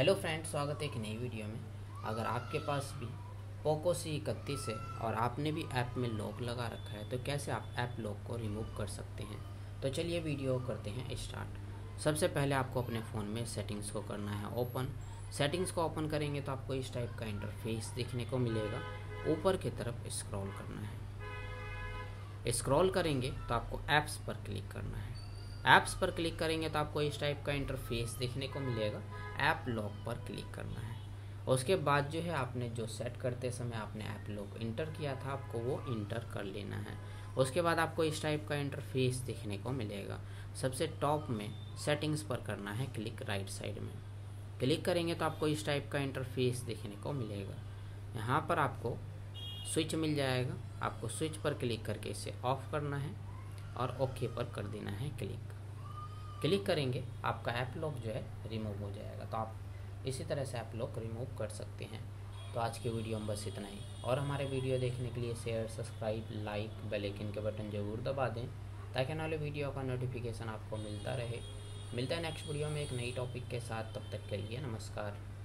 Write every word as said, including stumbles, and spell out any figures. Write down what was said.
Hello friends, स्वागत है एक नई वीडियो में। अगर आपके पास भी पोको सी इकतीस है और आपने भी ऐप में लॉक लगा रखा है तो कैसे आप ऐप लॉक को रिमूव कर सकते हैं, तो चलिए वीडियो करते हैं स्टार्ट। सबसे पहले आपको अपने फ़ोन में सेटिंग्स को करना है ओपन। सेटिंग्स को ओपन करेंगे तो आपको इस टाइप का इंटरफेस देखने को मिलेगा। ऊपर की तरफ स्क्रॉल करना है। स्क्रॉल करेंगे तो आपको ऐप्स पर क्लिक करना है। ऐप्स पर क्लिक करेंगे तो आपको इस टाइप का इंटरफेस देखने को मिलेगा। ऐप लॉक पर क्लिक करना है। उसके बाद जो है आपने जो सेट करते समय आपने ऐप लॉक इंटर किया था, आपको वो इंटर कर लेना है। उसके बाद आपको इस टाइप का इंटरफेस देखने को मिलेगा। सबसे टॉप में सेटिंग्स पर करना है क्लिक। राइट साइड में क्लिक करेंगे तो आपको इस टाइप का इंटरफेस देखने को मिलेगा। यहाँ पर आपको स्विच मिल जाएगा। आपको स्विच पर क्लिक करके इसे ऑफ करना है और ओके पर कर देना है क्लिक। क्लिक करेंगे आपका ऐप लॉक जो है रिमूव हो जाएगा। तो आप इसी तरह से ऐप लॉक रिमूव कर सकते हैं। तो आज की वीडियो में बस इतना ही। और हमारे वीडियो देखने के लिए share, subscribe, like, bell icon के बटन जरूर दबा दें ताकि आने वाले वीडियो का नोटिफिकेशन आपको मिलता रहे। मिलता है नेक्स्ट वीडियो में एक नई टॉपिक के साथ। तब तक के लिए नमस्कार।